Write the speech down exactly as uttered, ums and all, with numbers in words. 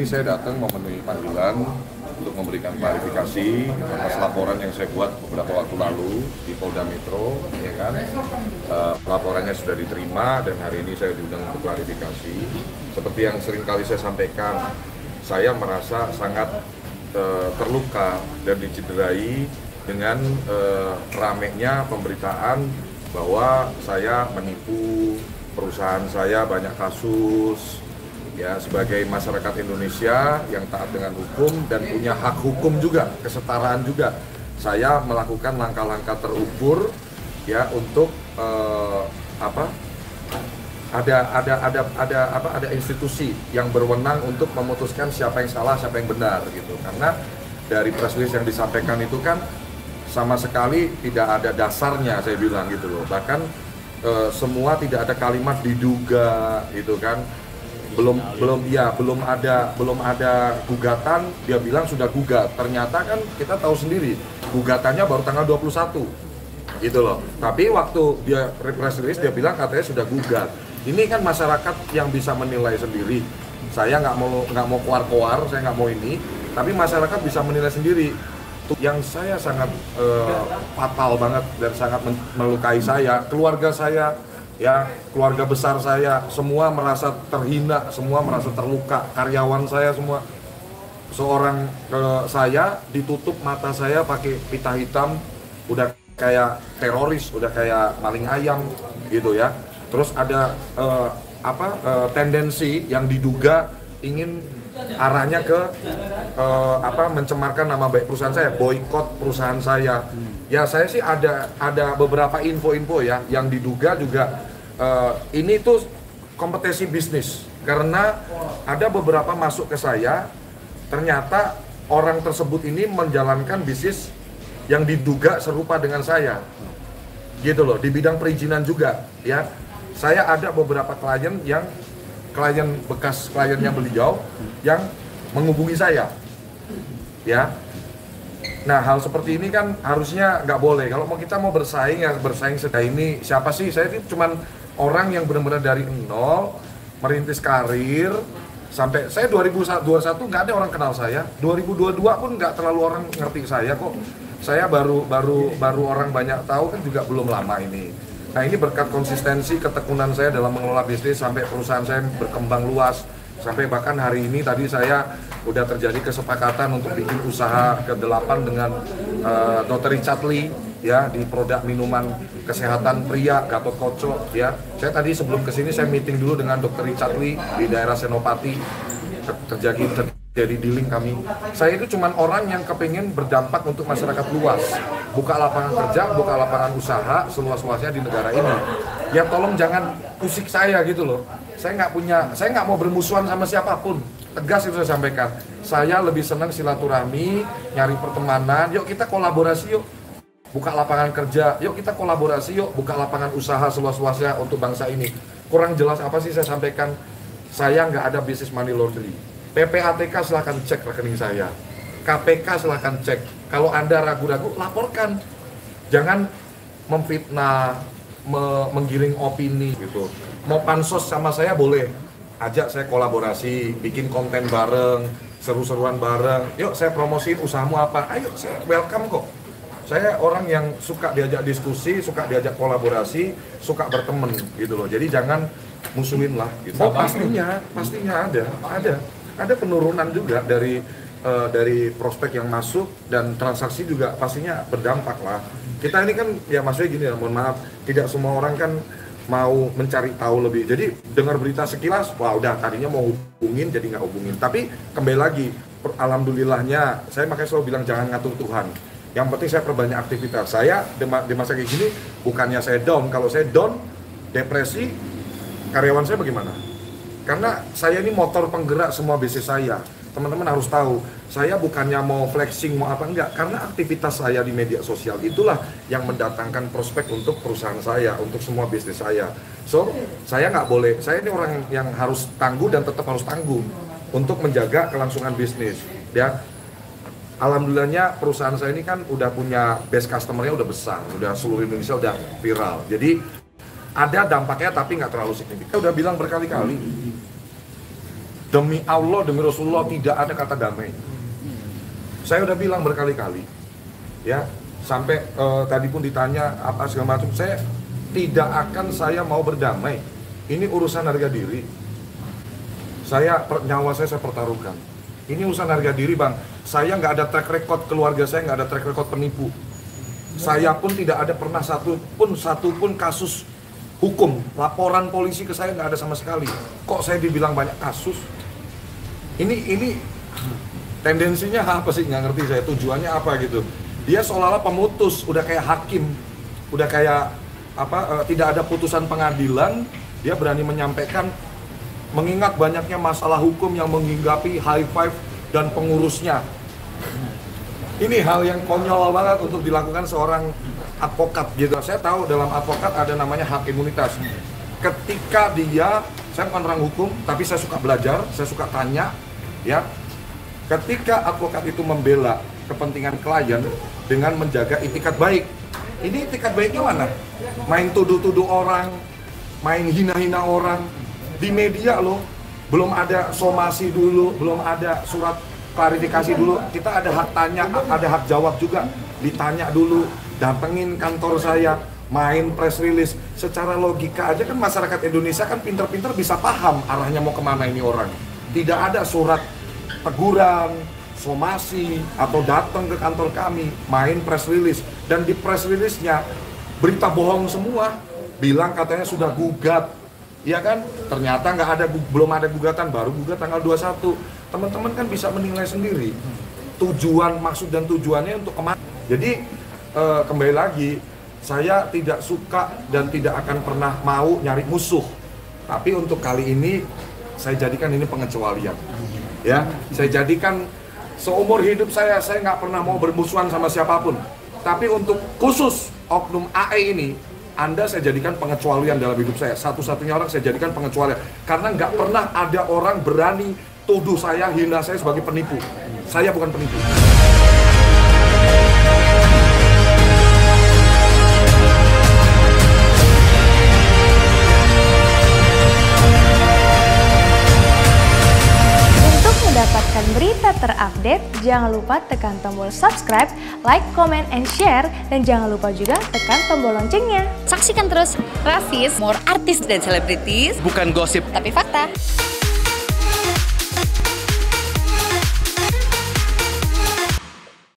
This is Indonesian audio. ini saya datang memenuhi panggilan untuk memberikan klarifikasi atas laporan yang saya buat beberapa waktu lalu di Polda Metro, ya kan? E, laporannya sudah diterima dan hari ini saya diundang untuk klarifikasi. Seperti yang sering kali saya sampaikan, saya merasa sangat e, terluka dan dicederai dengan e, ramenya pemberitaan bahwa saya menipu perusahaan, saya banyak kasus. Ya, sebagai masyarakat Indonesia yang taat dengan hukum dan punya hak hukum juga, kesetaraan juga, saya melakukan langkah-langkah terukur ya untuk eh, apa ada ada ada ada apa ada institusi yang berwenang untuk memutuskan siapa yang salah, siapa yang benar gitu. Karena dari press release yang disampaikan itu kan sama sekali tidak ada dasarnya, saya bilang gitu loh. Bahkan eh, semua tidak ada kalimat diduga gitu kan. belum belum ya belum ada belum ada gugatan, dia bilang sudah gugat, ternyata kan kita tahu sendiri gugatannya baru tanggal dua puluh satu gitu loh. Tapi waktu dia press release dia bilang katanya sudah gugat. Ini kan masyarakat yang bisa menilai sendiri, saya nggak mau nggak mau koar-koar, saya nggak mau ini, tapi masyarakat bisa menilai sendiri. Yang saya sangat eh, fatal banget dan sangat melukai saya, keluarga saya, ya, keluarga besar saya, semua merasa terhina, semua merasa terluka, karyawan saya semua. Seorang eh, saya ditutup mata saya pakai pita hitam, udah kayak teroris, udah kayak maling ayam gitu ya. Terus ada eh, apa eh, tendensi yang diduga ingin arahnya ke eh, apa mencemarkan nama baik perusahaan saya, boikot perusahaan saya. Ya, saya sih ada ada beberapa info-info ya yang diduga juga. Uh, ini tuh kompetisi bisnis, karena ada beberapa masuk ke saya, ternyata orang tersebut ini menjalankan bisnis yang diduga serupa dengan saya gitu loh, di bidang perizinan juga ya. Saya ada beberapa klien yang klien bekas kliennya beliau yang menghubungi saya ya. Nah, hal seperti ini kan harusnya nggak boleh. Kalau mau kita mau bersaing, ya bersaing sedang ini. Siapa sih? Saya ini cuman orang yang benar-benar dari nol merintis karir sampai saya dua ribu dua puluh satu nggak ada orang kenal saya, dua ribu dua puluh dua pun nggak terlalu orang ngerti saya kok. Saya baru baru baru orang banyak tahu kan juga belum lama ini. Nah, ini berkat konsistensi ketekunan saya dalam mengelola bisnis sampai perusahaan saya berkembang luas, sampai bahkan hari ini tadi saya udah terjadi kesepakatan untuk bikin usaha kedelapan dengan uh, dokter Richard Lee ya, di produk minuman kesehatan pria Gatot Koco ya. Saya tadi sebelum kesini saya meeting dulu dengan dokter Richard Lee di daerah Senopati, terjadi terjadi dealing kami. Saya itu cuman orang yang kepingin berdampak untuk masyarakat luas, buka lapangan kerja, buka lapangan usaha seluas-luasnya di negara ini. Ya tolong jangan usik saya gitu loh. Saya nggak punya, saya nggak mau bermusuhan sama siapapun. Tegas itu saya sampaikan. Saya lebih senang silaturahmi, nyari pertemanan. Yuk kita kolaborasi yuk, buka lapangan kerja. Yuk kita kolaborasi yuk, buka lapangan usaha seluas-luasnya untuk bangsa ini. Kurang jelas apa sih saya sampaikan? Saya nggak ada bisnis money laundry. P P A T K silahkan cek rekening saya. K P K silahkan cek. Kalau Anda ragu-ragu, laporkan. Jangan memfitnah, me menggiring opini gitu. Mau pansos sama saya boleh, ajak saya kolaborasi, bikin konten bareng, seru-seruan bareng. Yuk saya promosiin usahamu apa, ayo saya welcome kok. Saya orang yang suka diajak diskusi, suka diajak kolaborasi, suka berteman gitu loh. Jadi jangan musuhin lah gitu. Oh, pastinya, pastinya ada, ada, ada penurunan juga dari uh, dari prospek yang masuk, dan transaksi juga pastinya berdampak lah. Kita ini kan ya maksudnya gini ya, mohon maaf, tidak semua orang kan mau mencari tahu lebih. Jadi dengar berita sekilas, wah udah tadinya mau hubungin jadi nggak hubungin. Tapi kembali lagi, alhamdulillahnya saya makanya selalu bilang jangan ngatur Tuhan. Yang penting saya perbanyak aktivitas. Saya di masa kayak gini bukannya saya down. Kalau saya down, depresi, karyawan saya bagaimana? Karena saya ini motor penggerak semua bisnis saya. Teman-teman harus tahu, saya bukannya mau flexing, mau apa, enggak. Karena aktivitas saya di media sosial itulah yang mendatangkan prospek untuk perusahaan saya, untuk semua bisnis saya. So, saya nggak boleh, saya ini orang yang harus tangguh dan tetap harus tangguh untuk menjaga kelangsungan bisnis. Ya, alhamdulillahnya perusahaan saya ini kan udah punya base customer-nya udah besar, udah seluruh Indonesia udah viral. Jadi, ada dampaknya tapi nggak terlalu signifikan. Saya udah bilang berkali-kali. Demi Allah, demi Rasulullah, tidak ada kata damai. Saya udah bilang berkali-kali, ya, sampai uh, tadi pun ditanya apa segala macam, saya tidak akan saya mau berdamai. Ini urusan harga diri. Saya per, nyawa saya saya pertaruhkan. Ini urusan harga diri, Bang. Saya nggak ada track record, keluarga saya nggak ada track record penipu. Saya pun tidak ada pernah satu pun satu pun kasus hukum, laporan polisi ke saya nggak ada sama sekali. Kok saya dibilang banyak kasus? Ini ini tendensinya apa sih? Nggak ngerti saya tujuannya apa gitu. Dia seolah-olah pemutus, udah kayak hakim, udah kayak apa? E, tidak ada putusan pengadilan, dia berani menyampaikan, mengingat banyaknya masalah hukum yang menghinggapi high five dan pengurusnya. Ini hal yang konyol banget untuk dilakukan seorang advokat gitu. Saya tahu dalam advokat ada namanya hak imunitas. Ketika dia, saya bukan orang hukum, tapi saya suka belajar, saya suka tanya, ya. Ketika advokat itu membela kepentingan klien dengan menjaga itikat baik. Ini itikat baiknya mana? Main tuduh-tuduh orang, main hina-hina orang di media loh. Belum ada somasi dulu, belum ada surat klarifikasi dulu, kita ada hak tanya, ada hak jawab juga, ditanya dulu, datengin kantor saya, main press release. Secara logika aja kan masyarakat Indonesia kan pinter-pinter bisa paham arahnya mau kemana ini orang. Tidak ada surat teguran, somasi, atau datang ke kantor kami, main press release. Dan di press release-nya berita bohong semua, bilang katanya sudah gugat. Iya kan? Ternyata nggak ada, belum ada gugatan, baru gugat tanggal dua puluh satu. Teman-teman kan bisa menilai sendiri tujuan, maksud dan tujuannya untuk kemana. Jadi e, kembali lagi, saya tidak suka dan tidak akan pernah mau nyari musuh. Tapi untuk kali ini saya jadikan ini pengecualian. Ya, saya jadikan seumur hidup saya saya nggak pernah mau bermusuhan sama siapapun. Tapi untuk khusus oknum A E ini, Anda saya jadikan pengecualian dalam hidup saya. Satu-satunya orang saya jadikan pengecualian. Karena nggak pernah ada orang berani tuduh saya, hina saya sebagai penipu. Saya bukan penipu. Dapatkan berita terupdate, jangan lupa tekan tombol subscribe, like, comment, and share, dan jangan lupa juga tekan tombol loncengnya. Saksikan terus rasis, more artis dan selebritis, bukan gosip tapi fakta.